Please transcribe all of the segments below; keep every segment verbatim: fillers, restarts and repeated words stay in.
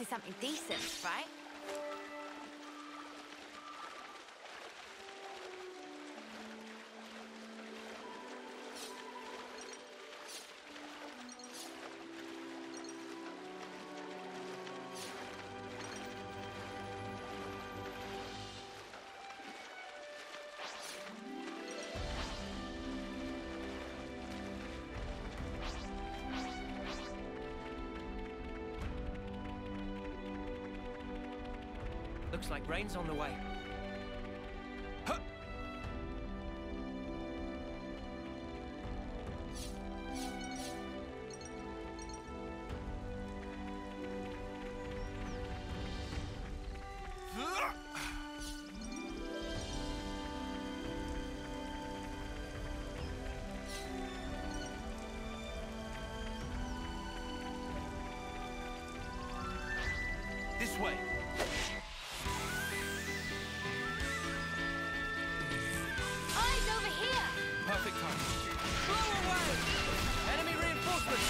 Especially something decent, right? Looks like rain's on the way. Huh. This way. Perfect time. Blow away! Enemy reinforcements!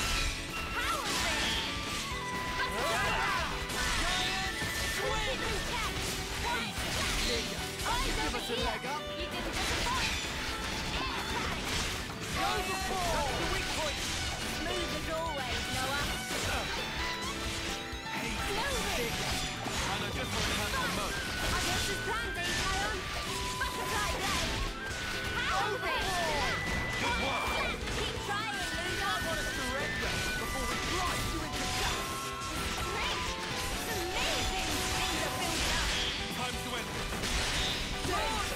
Power thing! Giant swing! Eyes over here! You didn't disappoint! Air attack! Go before! That's the weak point! Smooth as always, Noah! Uh. Hey, big! I know just what to have the most. I guess this plan B, Taion! Butterfly blade! Good work! Keep trying, Ludo! I want to surrender before we drive you into dust! It's great! It's amazing! Things are building up! Time to end! Don't!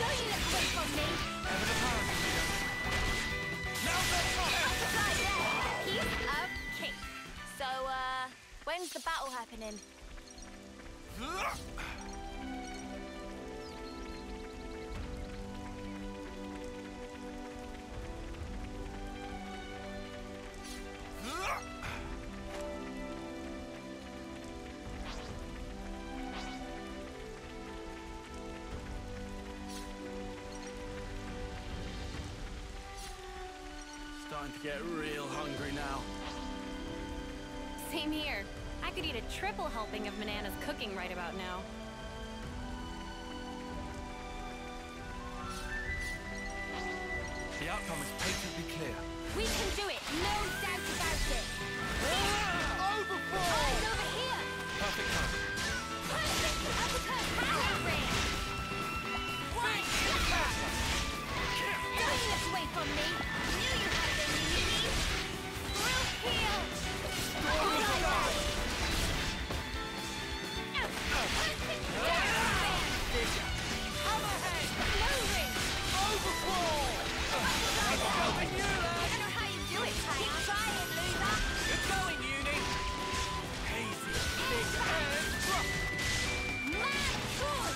Don't you look away from me! Never the power, Ludo! Now that's my head! That's right there! He's a king! So, uh, when's the battle happening? Starting to get real hungry now. Same here. I could eat a triple helping of Manana's cooking right about now. The outcome is patently clear. We can do it, no doubt about it. Ah! Overboard! Eyes over here! Perfect cut. Perfect uppercut power ring! One shot! Don't you look away from me! Knew you had it in you! Thrill heel! All right, right! Perfect cut! Hammerhead! Blue ring! Overboard! I don't know how you do it, Taion. Keep trying, loser. Good going, Uni. Hazy, big and drop. Mad good.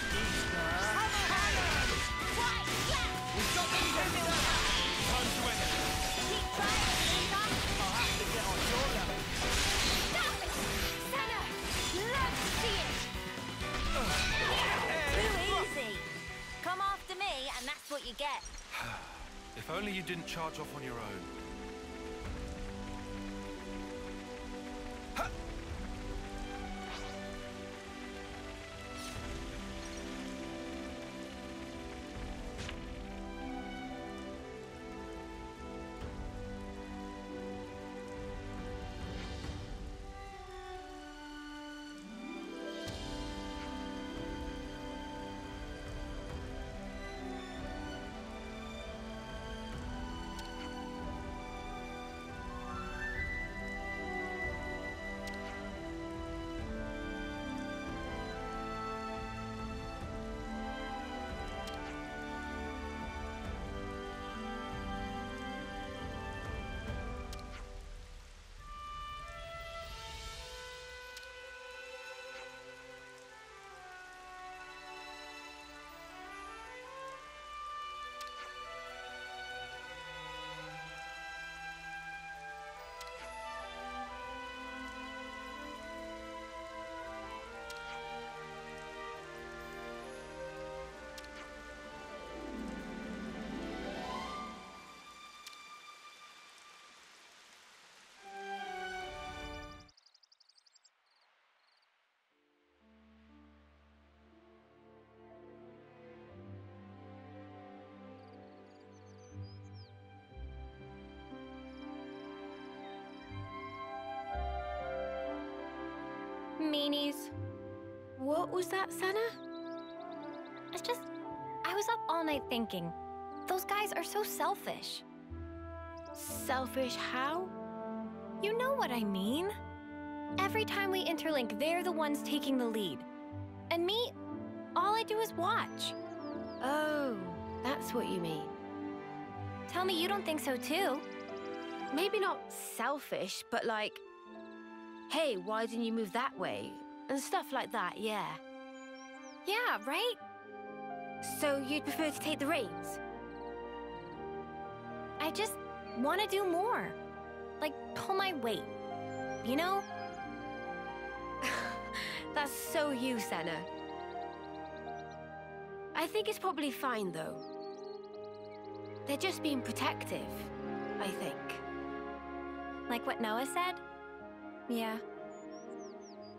Hammerhead. White gap. We've got the lead. Time to end it. Keep trying, loser. I'll have to get on your level. Stop it, Senna. Love to see it. Too easy. Come after me, and that's what you get. If only you didn't charge off on your own. Ha! meanies. What was that, Senna? It's just, I was up all night thinking. Those guys are so selfish. Selfish how? You know what I mean. Every time we interlink, they're the ones taking the lead. And me, all I do is watch. Oh, that's what you mean. Tell me you don't think so too. Maybe not selfish, but like, hey, why didn't you move that way? And stuff like that, yeah. Yeah, right? So you'd prefer to take the reins? I just want to do more. Like, pull my weight, you know? That's so you, Senna. I think it's probably fine, though. They're just being protective, I think. Like what Noah said? Yeah.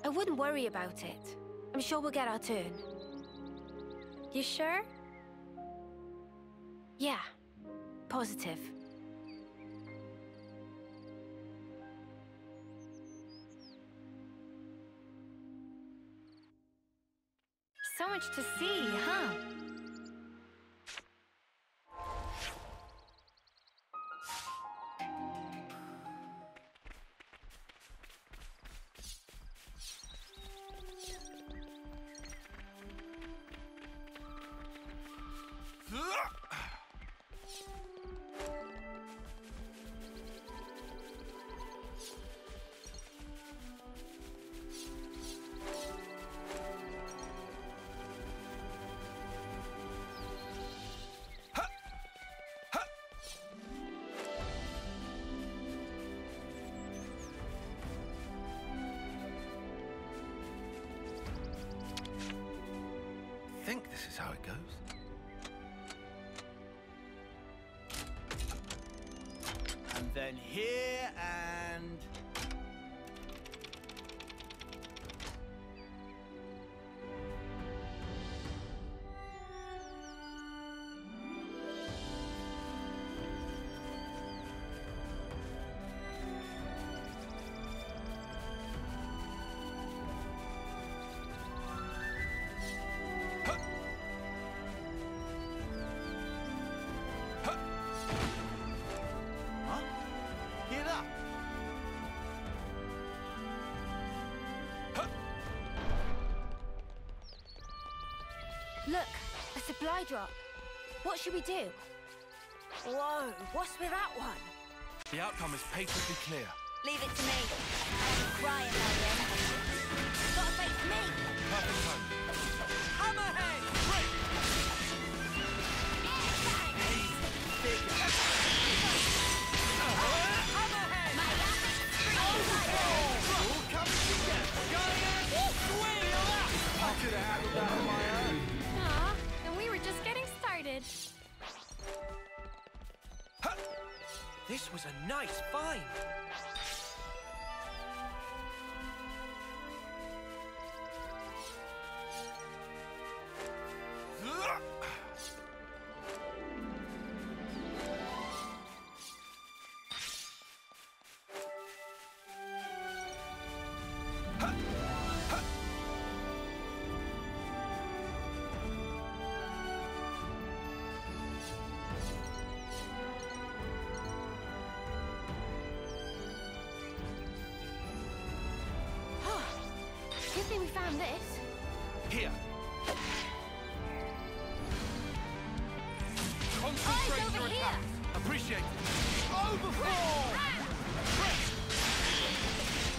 I wouldn't worry about it. I'm sure we'll get our turn. You sure? Yeah. Positive. So much to see, huh? This is how it goes. And then here and... Look, a supply drop. What should we do? Whoa, what's with that one? The outcome is patently clear. Leave it to me. I'm crying now, then. Gotta face me! Perfect time. Hammerhead! Break! Airbang! Hey, big Hammerhead! My last all coming together! Guardian! Swing! I could have handled that on my own. This was a nice find. We found this. Here. Concentrate eyes over your attack. Appreciate it. Overfall!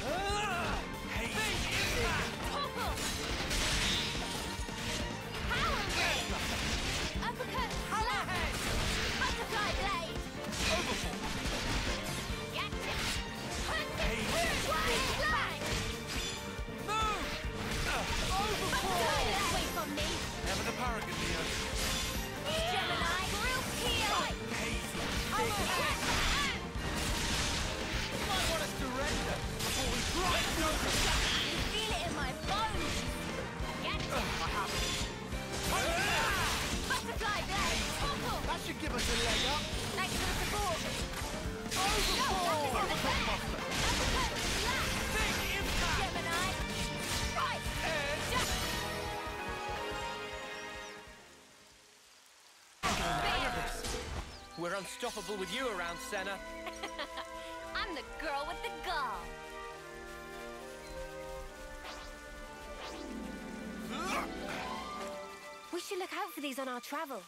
Ah! Hey, big impact! Topple! Power wave! Uppercut! Hammerhead! Butterfly blade! Overfall! Gotcha! Punch! Hey, big impact! Away from me. Never the paragon, Leo. Yeah. Gemini, real key. Hazel. We're unstoppable with you around, Senna. I'm the girl with the gall. We should look out for these on our travels.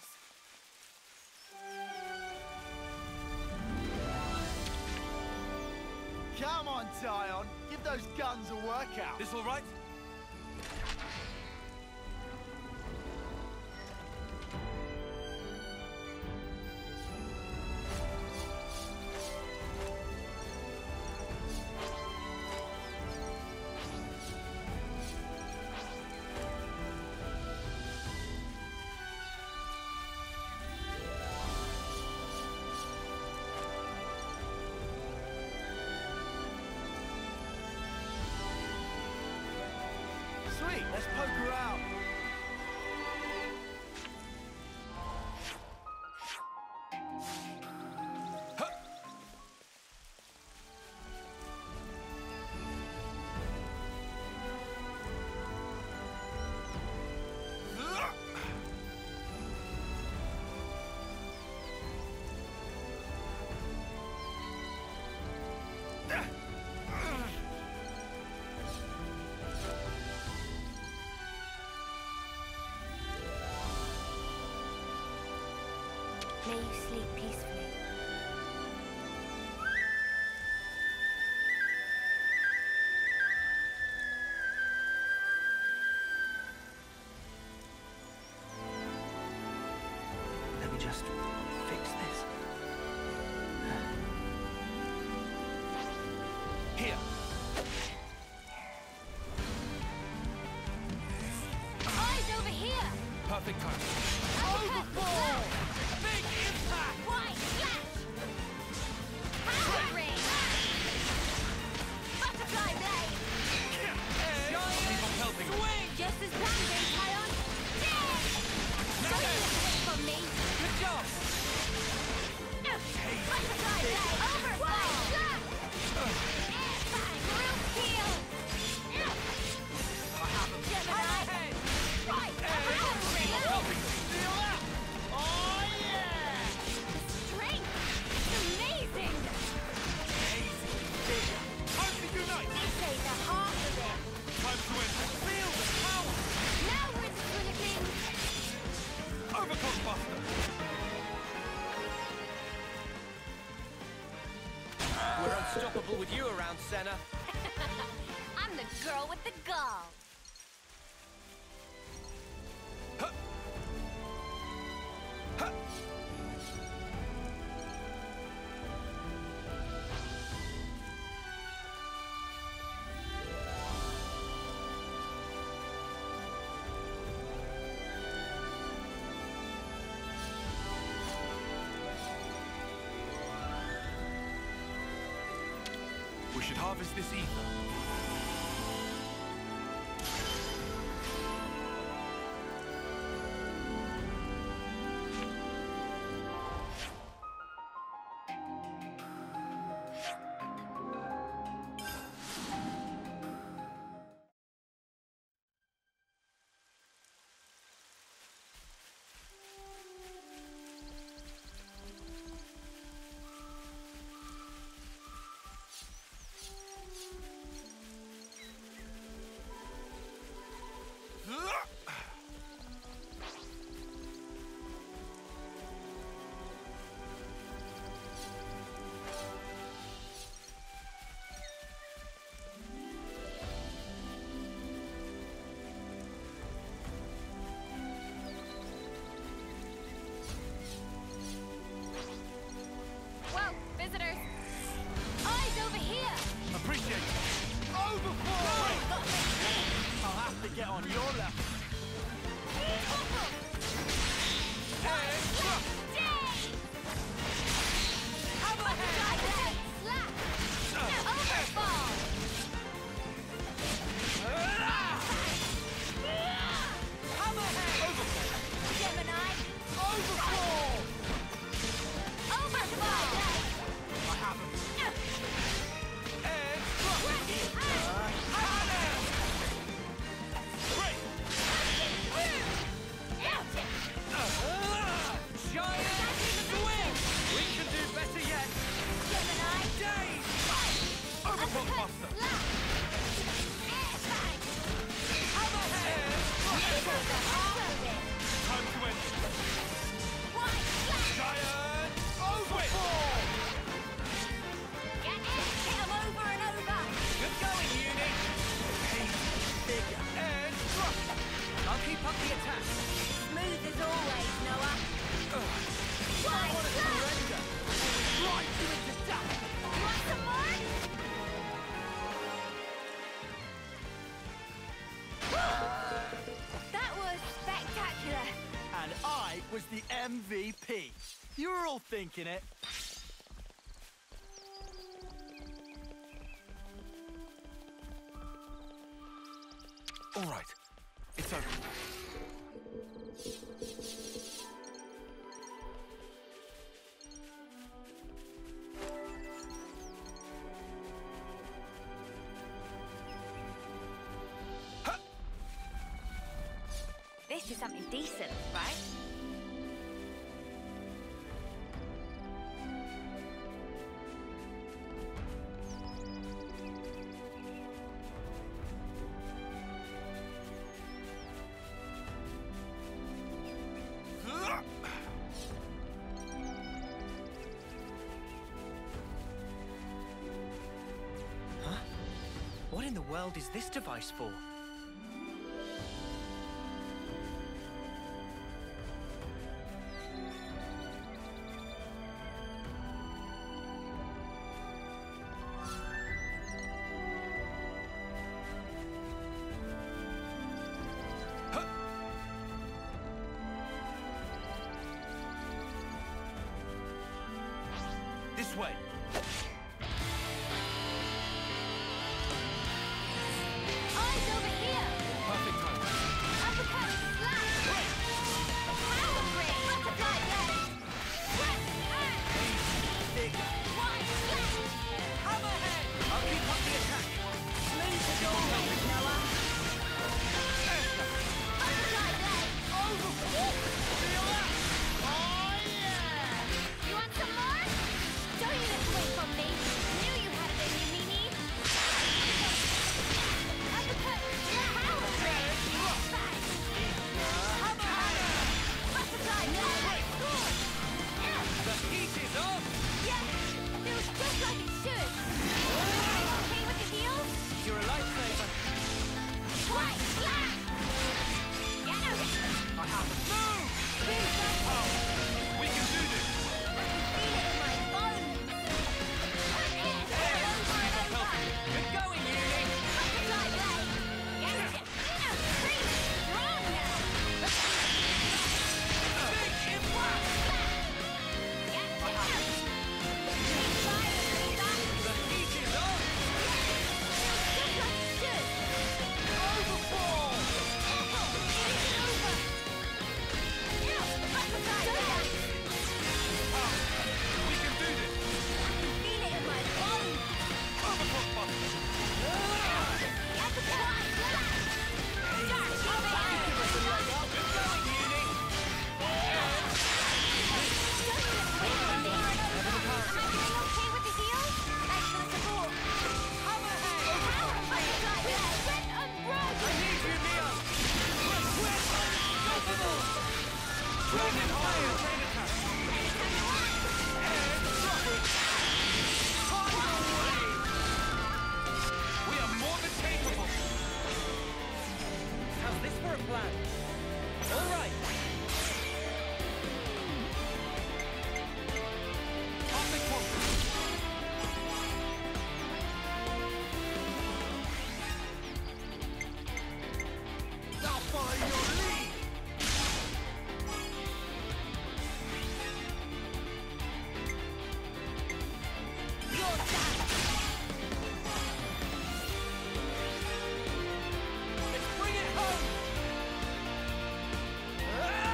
Come on, Taion. Give those guns a workout. This all right? Let's poke her out. Huh. May you sleep peacefully. Let me just fix this. Here. Eyes over here. Perfect time. Overboard. Big impact! Why, flash! Power ring! Butterfly blade! Giant! Helping. Swing! Just as planned, Taion! Yeah! Don't you quit from me! Good job! Hey. Butterfly blade! Overflow! Airbang! Real steel! What happened? Gemini! Hey. Right! Power ring! Steel up! Oh! Say the half of it. Time to end. Feel the power. Now we're the swing. Overcome buster. We're unstoppable with you around, Senna. I'm the girl with the gall. Huh. Huh. We should harvest this ether. I was the M V P. You're all thinking it. All right, it's over. This is something decent, right? What in the world is this device for? This way. Let's bring it home! Ah!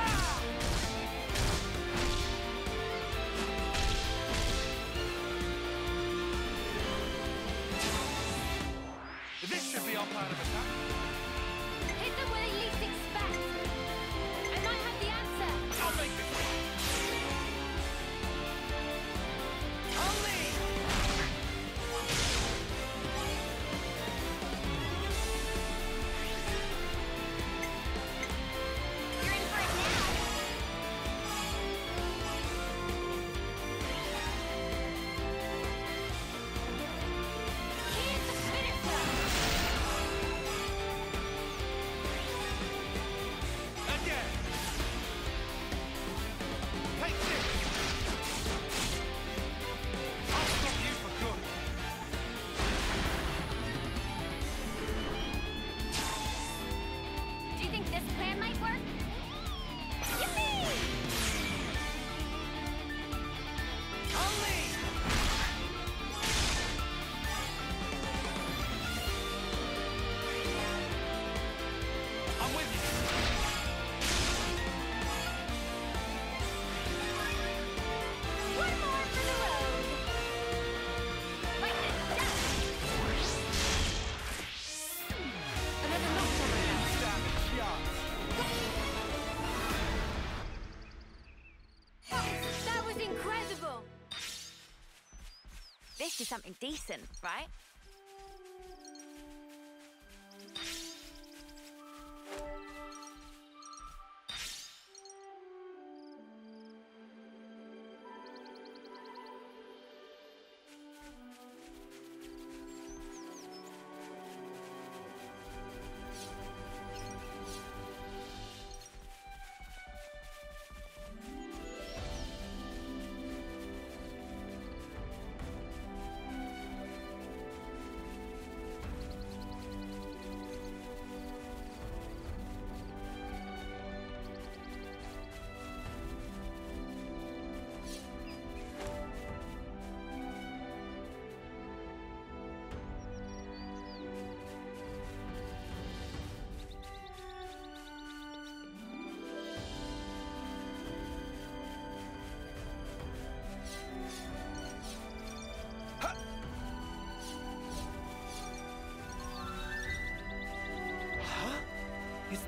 this is something decent, right?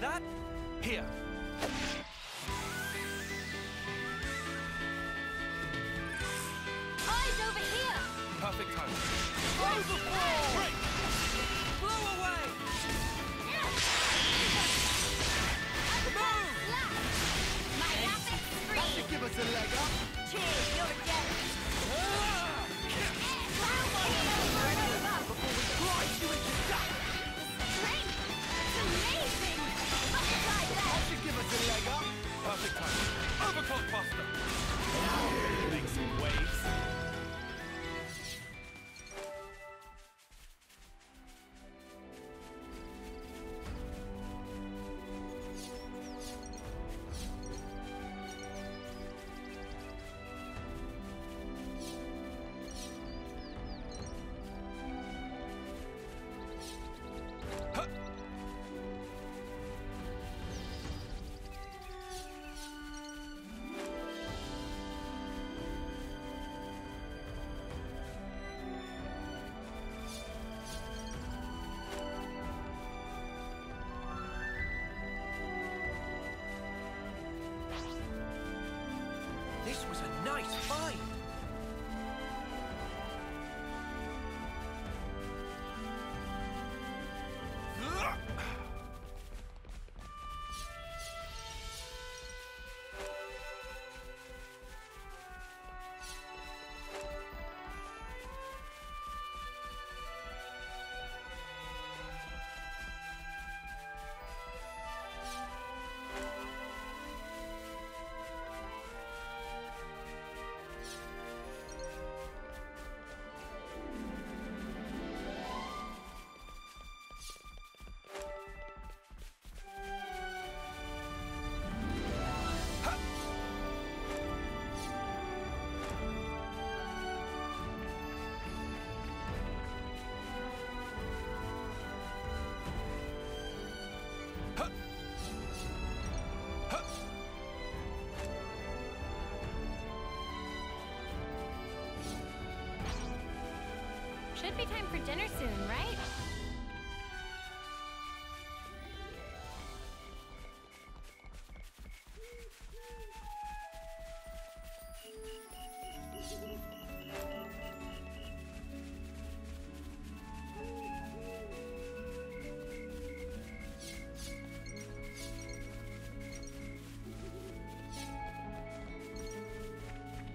That here. Eyes over here. Perfect time. Blow the wall. Break. Blow away. Boom. My rapid spree. That should give us a leg up. Cheers, you're dead. Blow before we grind you into dust. Strength. It's amazing. That should give us a leg up. Perfect time. Overclock faster. Make some waves. Should be time for dinner soon, right?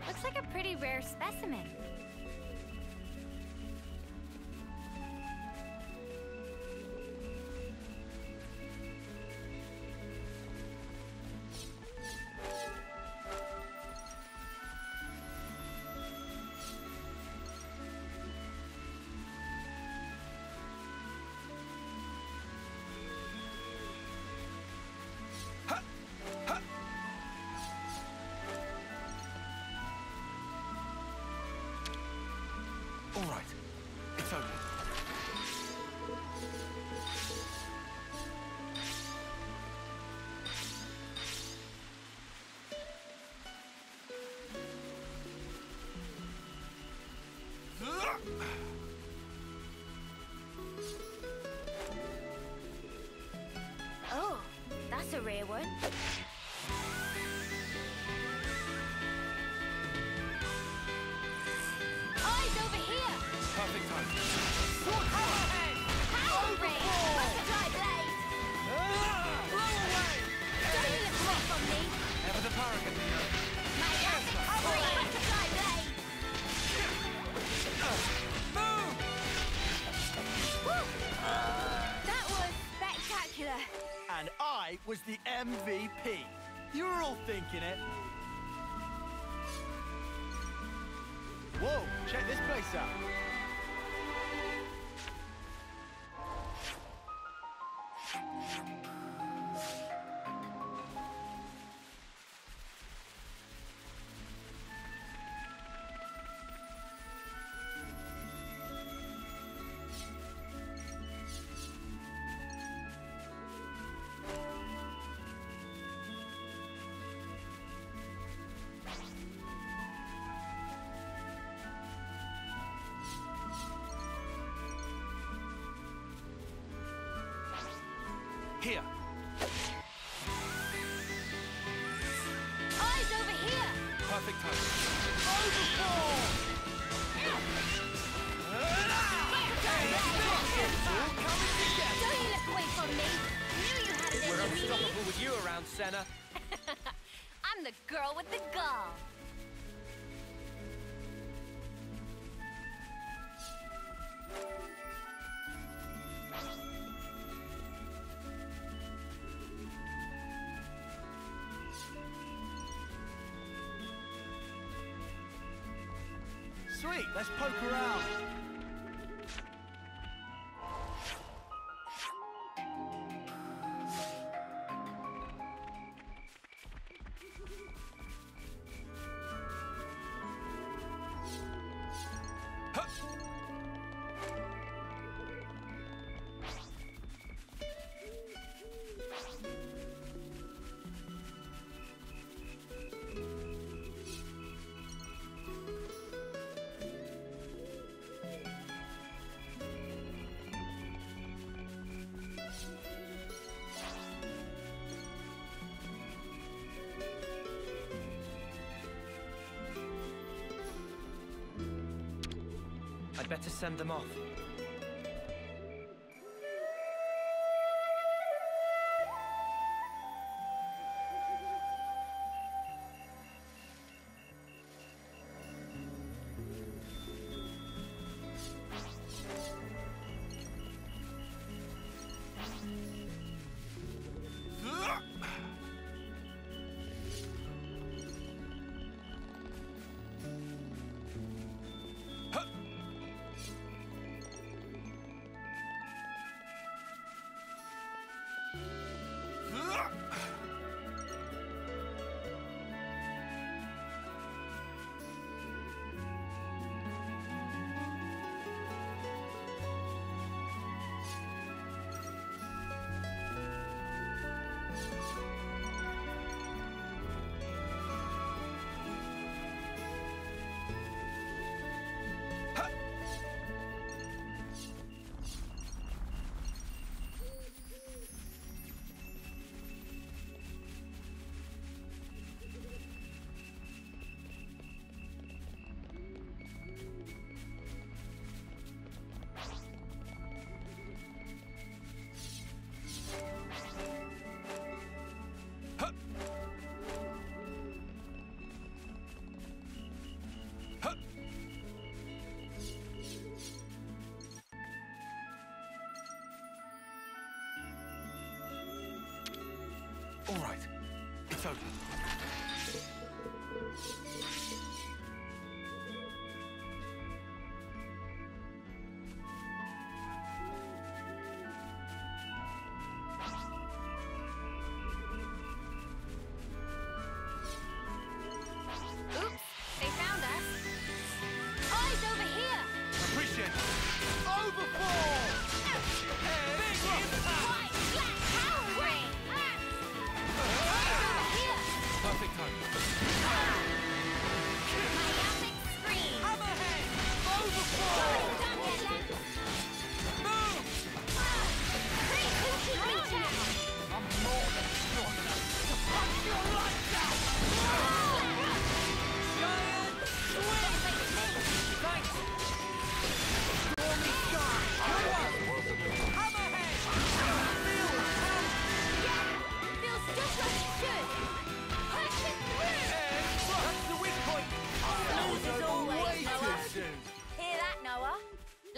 Looks like a pretty rare specimen. That's a rare one. Eyes over here! perfect time. Hammerhead! Hammerhead! Must die blade! Blow away! Don't you look rough on me! Never the paragon, you know. My epic cavalry! Must die blade! Move! That was spectacular. And I was the M V P. You were all thinking it. Whoa, check this place out. Here. Eyes over here. Perfect time. Overfall. Don't you look away from me. Knew you had it. We're unstoppable with you around, Senna. I'm the girl with the gall. Sweet, let's poke around. Huh. Better send them off.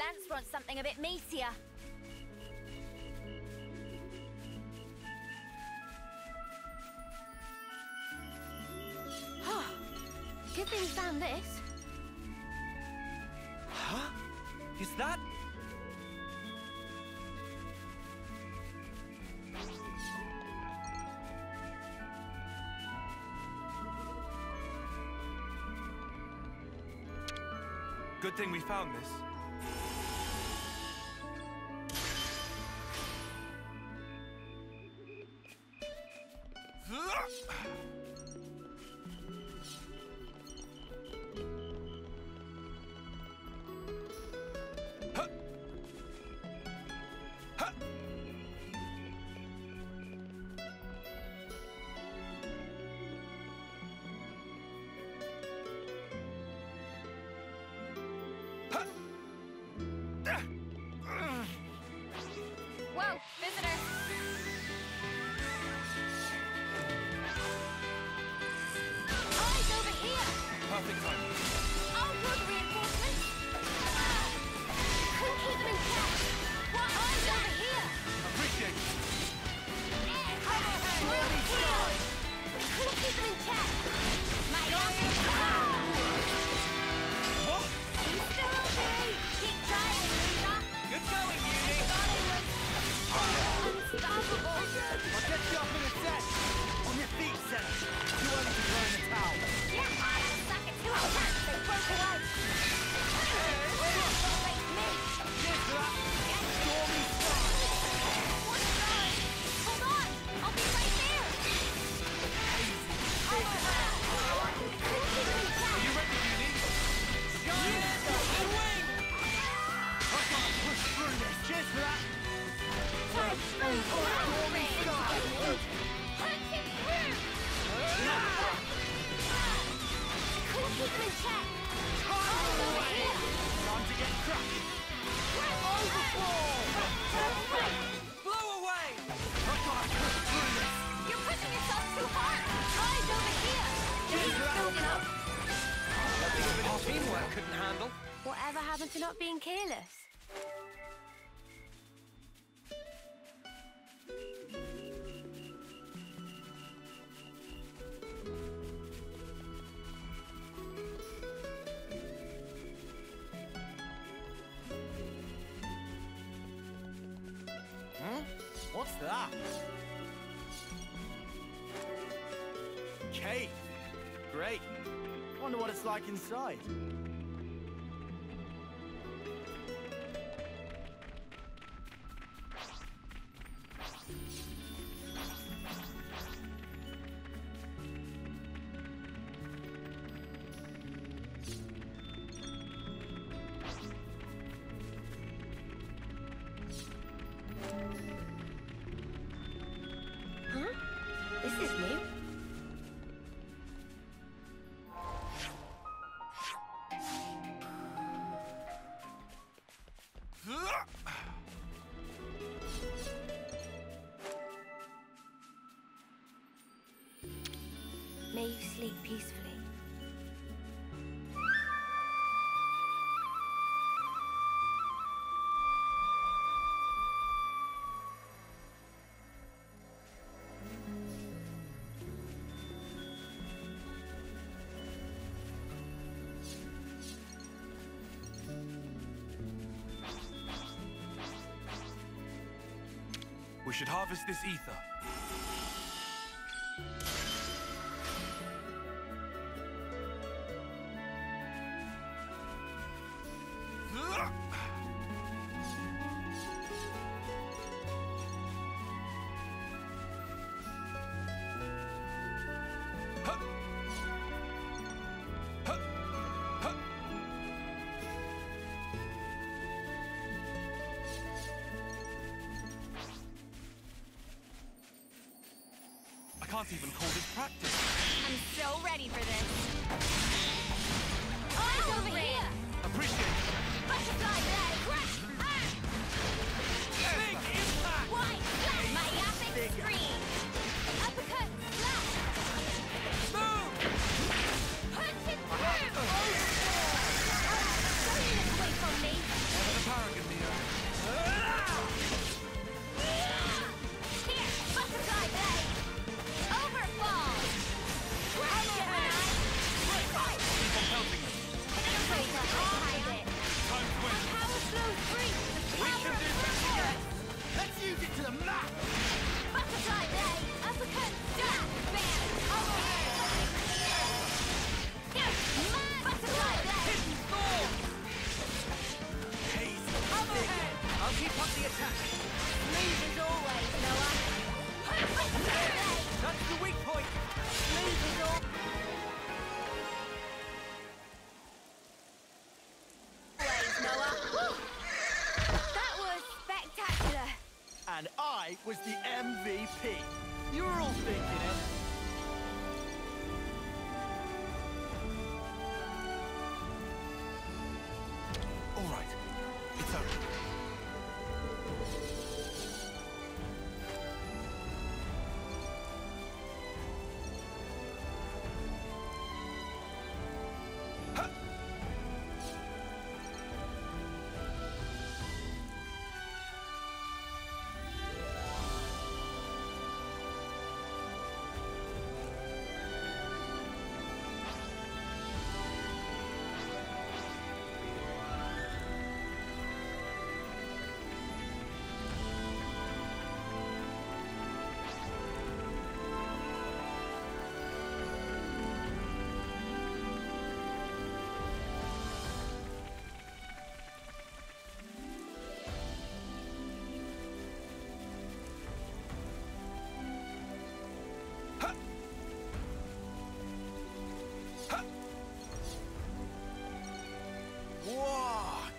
Levanus wants something a bit meatier. Good thing we found this. Huh? Is that? Good thing we found this. To not being careless. Hmm? What's that? Cave. Great. Wonder what it's like inside. May you sleep peacefully. We should harvest this ether. I can't even call this practice. I'm so ready for this. Eyes over here. here! Appreciate it! Butterfly there! Crash! Ah! Big impact! Wide flat! Myopic screen! Uppercut! Flat! Move! Punch it through! Oh! Don't look away from me! I was the M V P. You're all thinking it.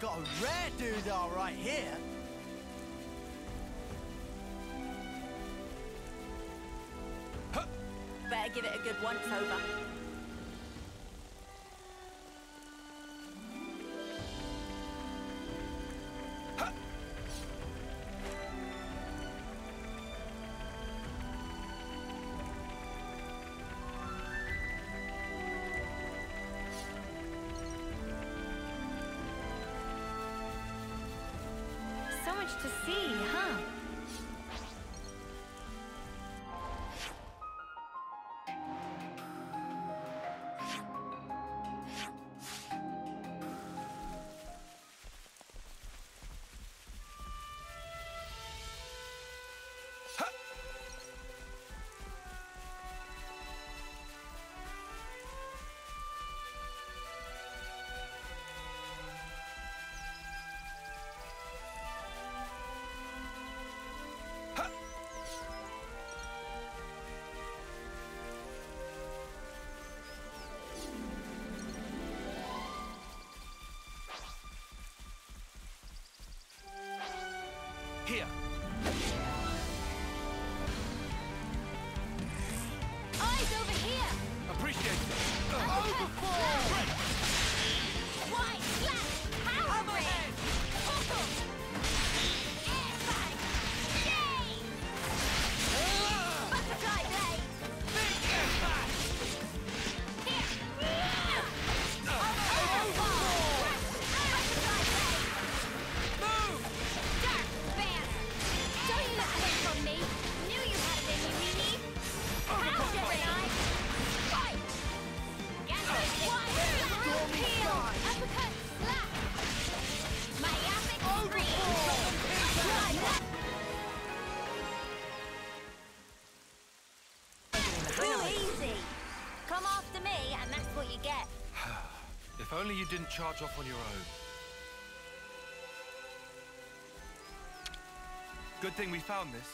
Got a rare doodah right here. Huh. Better give it a good once over. Huh. To see, huh? Here. Eyes over here. Appreciate it. Overboard. Wide flat. Hammerhead. Hook 'em. Airbang. Yay! Butterfly blade. Big airbag. Here. Uh, Overboard. Butterfly blade. Move. From me. Knew you had a baby, Weenie. How's your eye? Fight! Get ready! One slap! Peel! Uppercut! Slap! Myopic! Green! Too easy! Come after me and that's what you get. If only you didn't charge off on your own. Good thing we found this.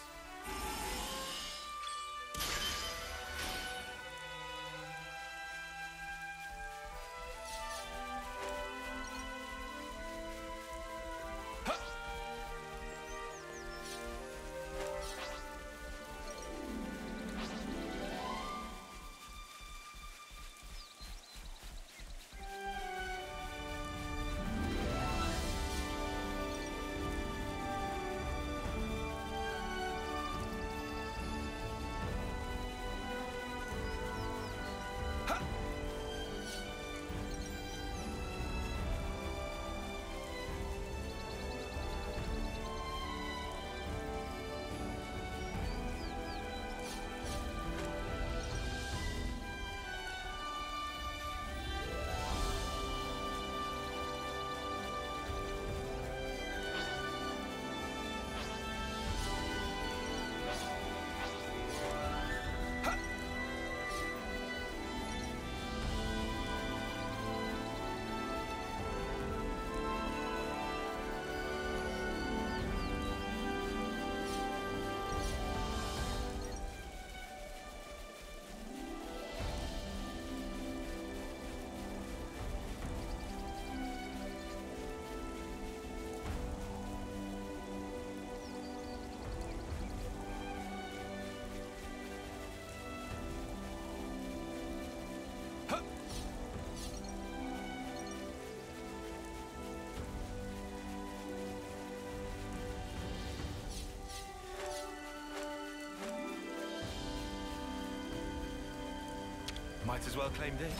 Might as well claim this.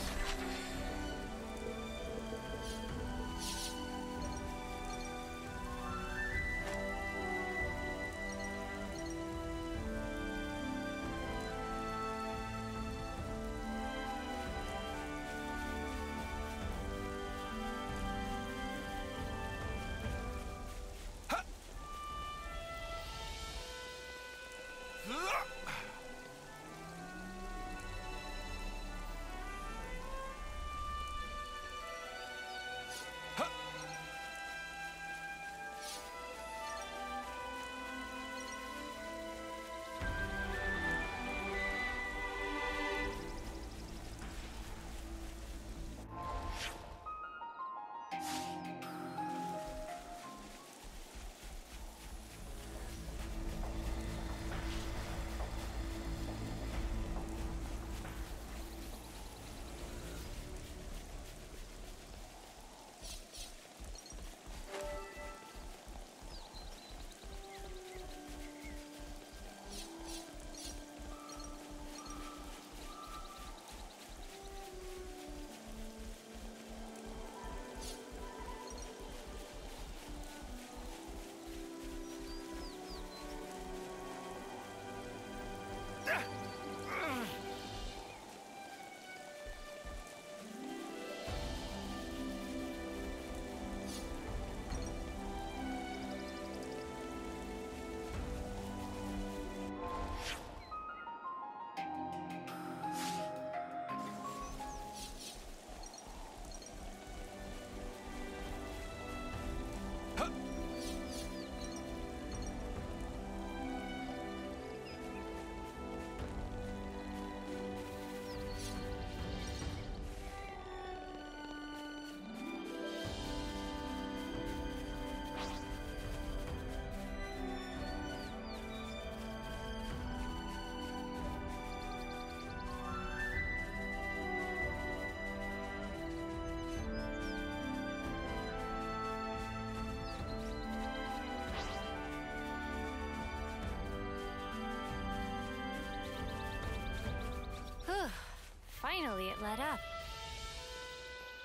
Finally, it let up.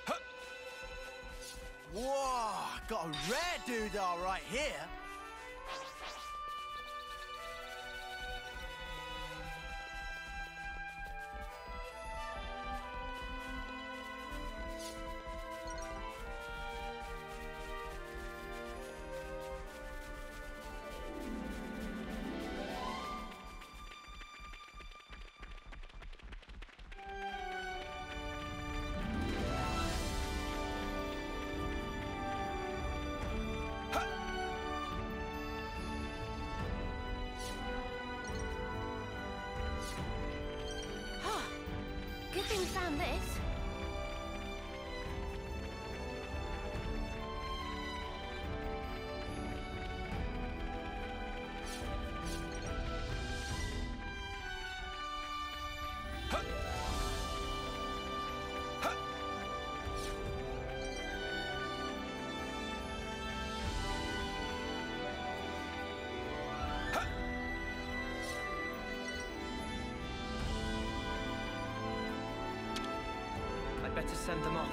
Huh. Whoa! Got a rare doodah right here. Better send them off.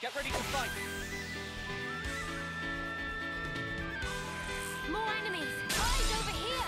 Get ready to fight! More enemies! Eyes over here!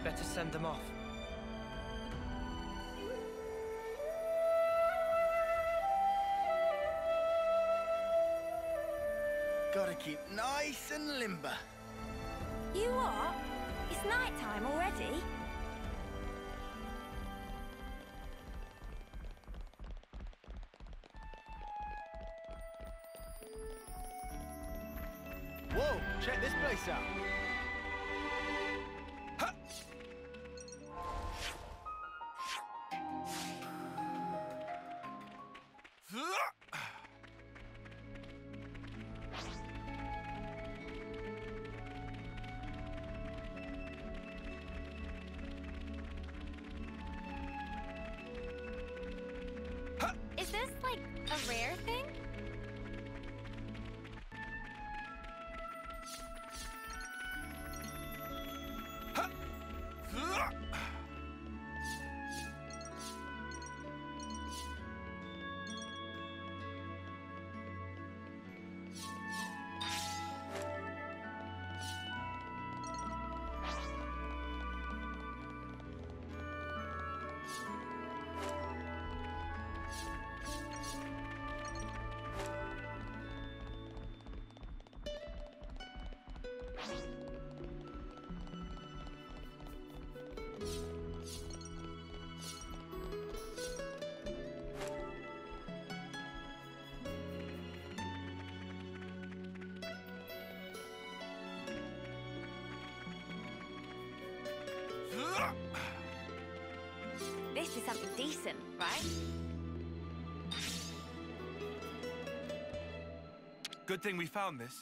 I'd better send them off. Gotta keep nice and limber. You what? It's night time already. Whoa, check this place out. Huh. Is this like a rare thing? This is something decent, right? Good thing we found this.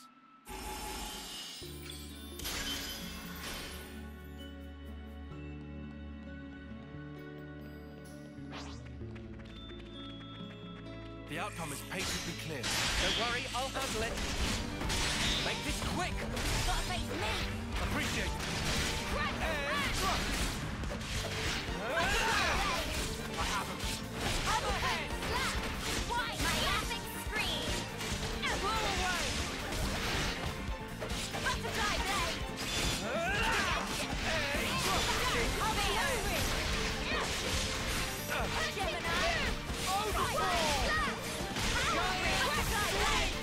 The outcome is patently clear. Don't worry, I'll handle it. Make this quick! Gotta face me! Appreciate it! Crack! And I haven't. Hammerhead! Slap! Why my epic scream? And roll away! Butterfly blade! I'll be hungry! Gemini! Ouroboros! Butterfly blade!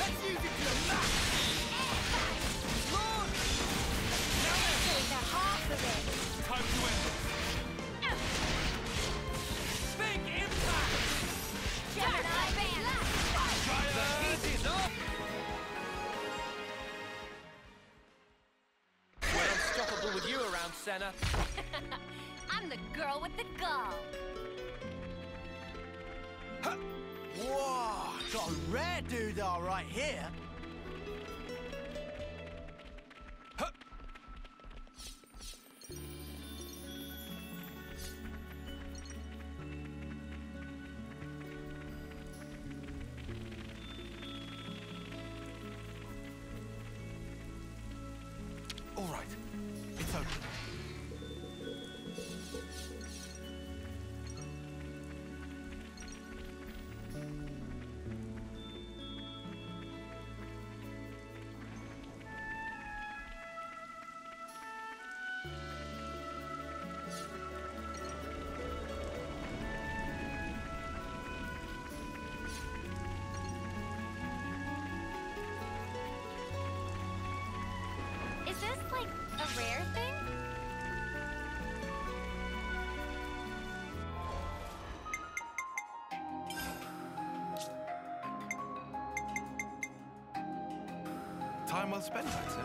Let's use it to the max! Half of it. Time to end. Big impact. Gemini band. The heat is off. We're unstoppable with you around, Senna. I'm the girl with the gall. Huh. Whoa, got a rare doodah right here. All right, it's open. Is this like a rare thing? Time well spent, I'd say.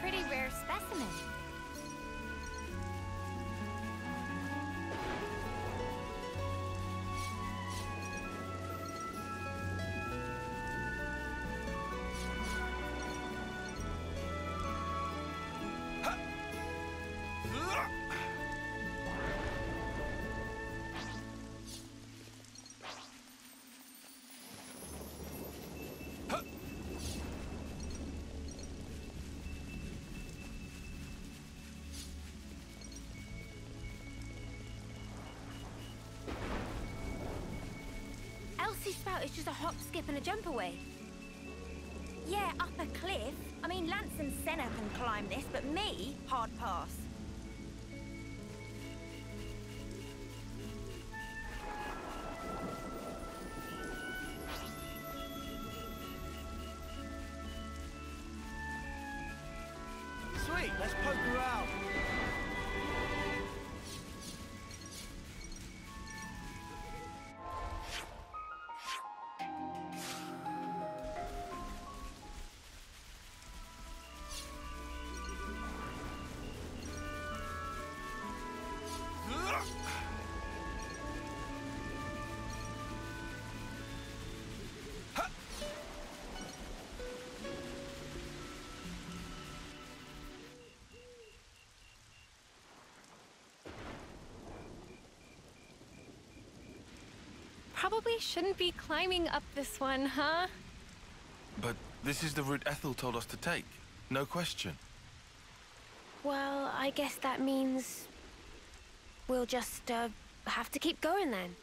Pretty rare specimen. spout is just a hop, skip and a jump away. Yeah, up a cliff. I mean, Lance and Senna can climb this, but me, hard pass. Sweet, let's poke her out. Probably shouldn't be climbing up this one, huh? But this is the route Ethel told us to take. No question. Well, I guess that means we'll just uh, have to keep going then.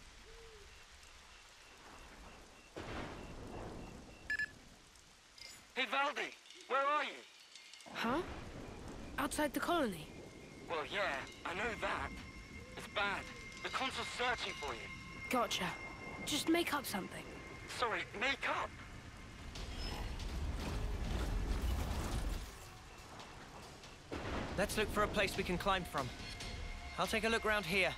Hey, Valdi, where are you? Huh? Outside the colony? Well, yeah, I know that. It's bad. The consul's searching for you. Gotcha. Just make up something. Sorry, make up? Let's look for a place we can climb from. I'll take a look around here.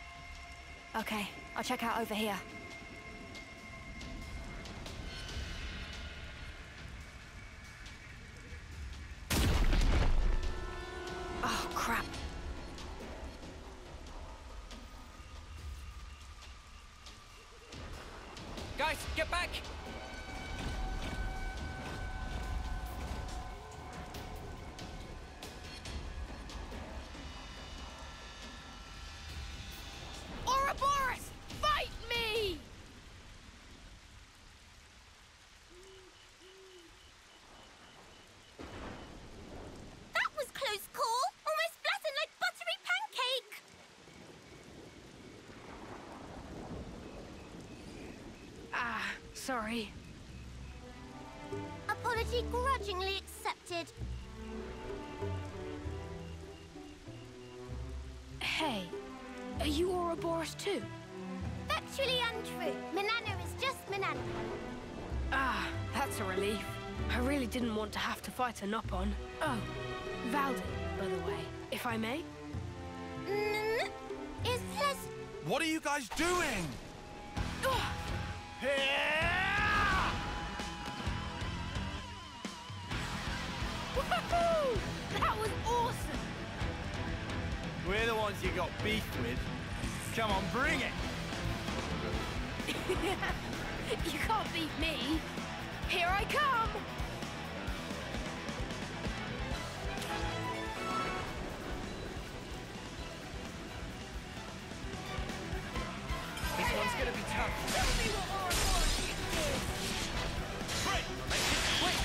Okay, I'll check out over here. Oh, crap. Guys, get back! Ouroboros, fight me! That was close call! Almost flattened like buttery pancake! Ah, sorry. Apology grudgingly accepted. Hey, are you Ouroboros too? Factually untrue. Manana is just Manana. Ah, that's a relief. I really didn't want to have to fight a Nopon. Oh, Valdi, by the way, if I may? Mm, is this... What are you guys doing? Oh. Yeah! Woohoo! That was awesome! We're the ones you got beef with. Come on, bring it! You can't beat me! Here I come! This one's gonna be tough. Tell me what Ouroboros is! Quick! Make it quick!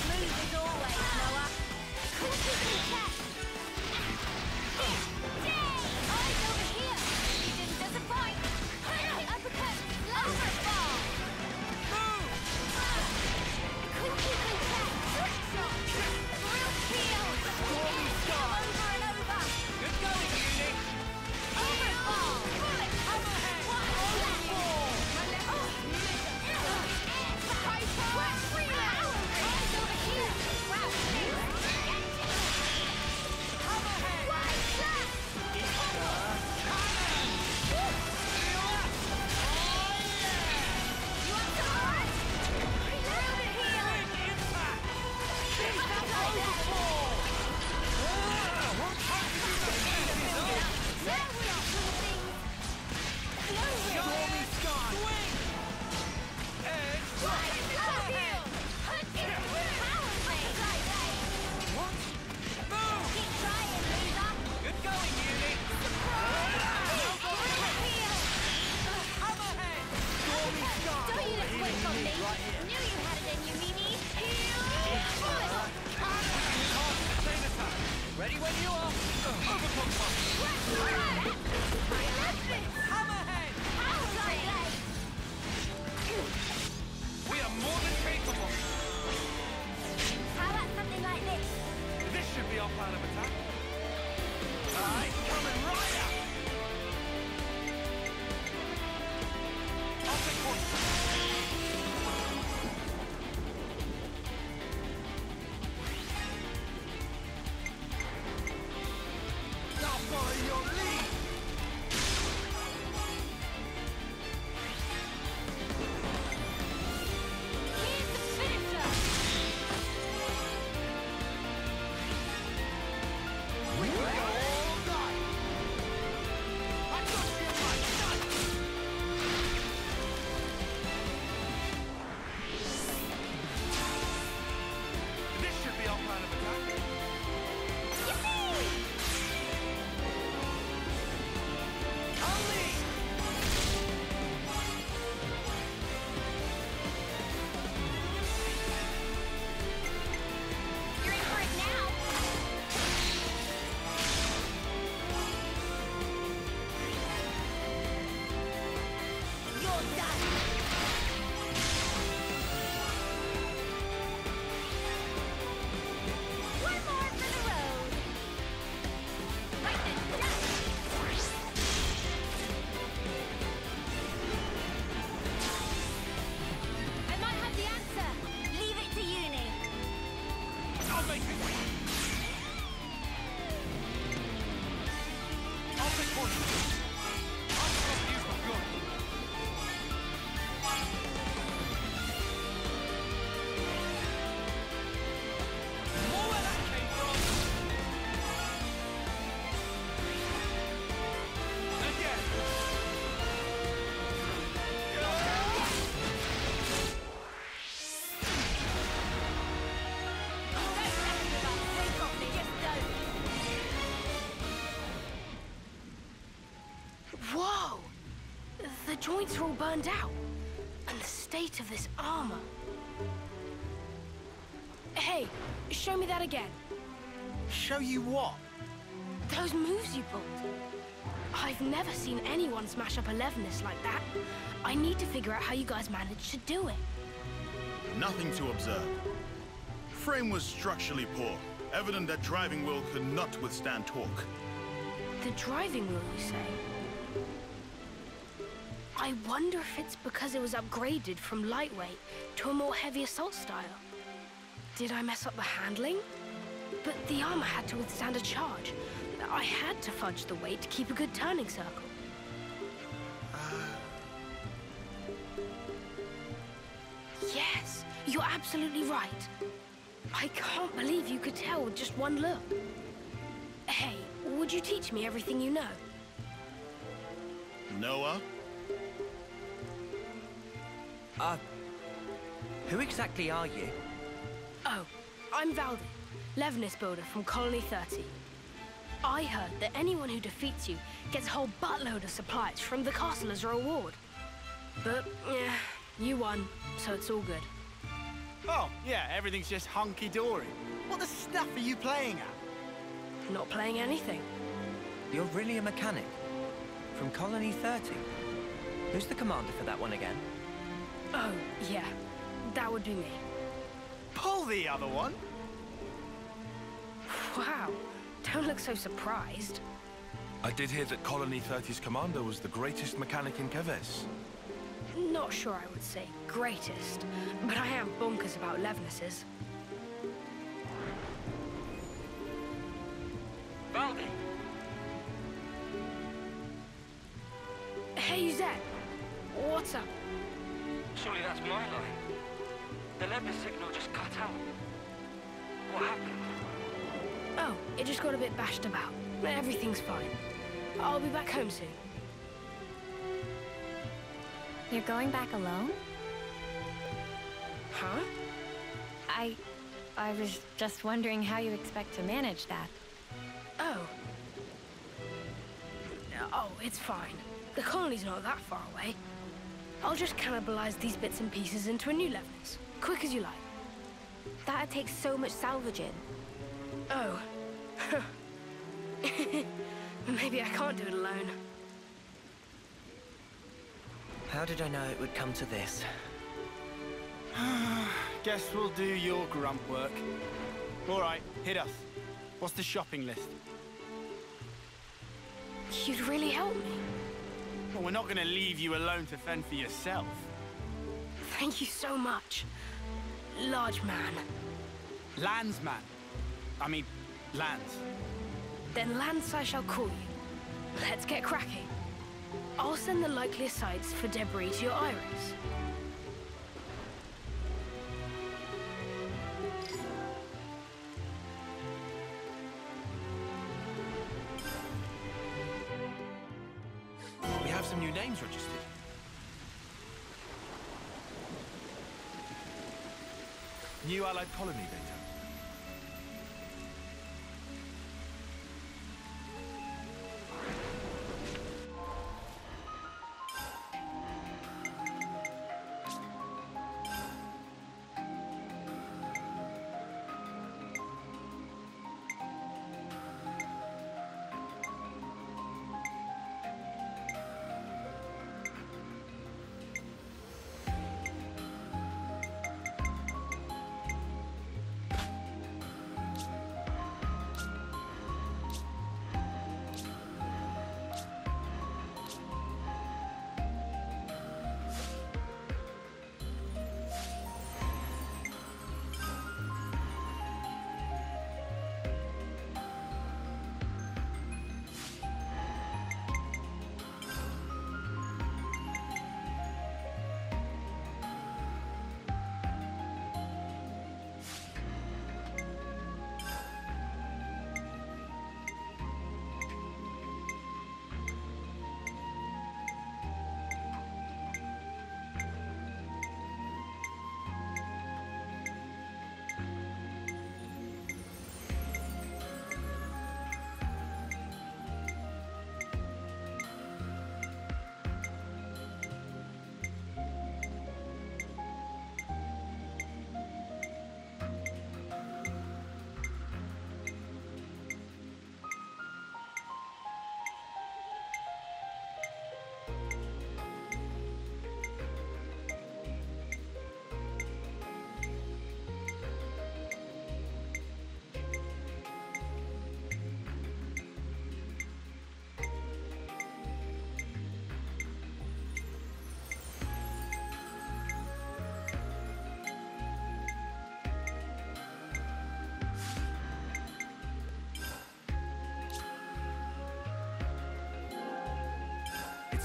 Smooth as always, Noah. Courses in check! Jay! Eyes over here! You didn't disappoint! Hurry! Uppercut! Lower! Move! Courses Joints are all burned out, and the state of this armor. Hey, show me that again. Show you what? Those moves you pulled. I've never seen anyone smash up a Levenist like that. I need to figure out how you guys managed to do it. Nothing to observe. Frame was structurally poor, evident that driving wheel could not withstand torque. The driving wheel, you say? I wonder if it's because it was upgraded from lightweight to a more heavy assault style. Did I mess up the handling? But the armor had to withstand a charge. I had to fudge the weight to keep a good turning circle. Yes, you're absolutely right. I can't believe you could tell with just one look. Hey, would you teach me everything you know? Noah? Uh, who exactly are you? Oh, I'm Valdi, Levenist builder from Colony thirty. I heard that anyone who defeats you gets a whole buttload of supplies from the castle as a reward. But, yeah, you won, so it's all good. Oh, yeah, everything's just hunky-dory. What the stuff are you playing at? Not playing anything. You're really a mechanic? From Colony thirty? Who's the commander for that one again? Oh, yeah. That would be me. Pull the other one! Wow. Don't look so surprised. I did hear that Colony thirty's commander was the greatest mechanic in Keves. Not sure I would say greatest, but I am bonkers about Levenuses. Valdi! Hey, Zed. What's up? Surely that's my line. The lever signal just cut out. What happened? Oh, it just got a bit bashed about. Everything's fine. I'll be back home soon. You're going back alone? Huh? I... I was just wondering how you expect to manage that. Oh. Oh, it's fine. The colony's not that far away. I'll just cannibalize these bits and pieces into a new Levenist, quick as you like. That'd take so much salvaging. Oh. Maybe I can't do it alone. How did I know it would come to this? Guess we'll do your grunt work. All right, hit us. What's the shopping list? You'd really help me. Well, we're not going to leave you alone to fend for yourself. Thank you so much, large man. Landsman. I mean, Lance. Then Lance I shall call you. Let's get cracking. I'll send the likely sites for debris to your iris. New allied colony data.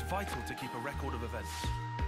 vital to keep a record of events.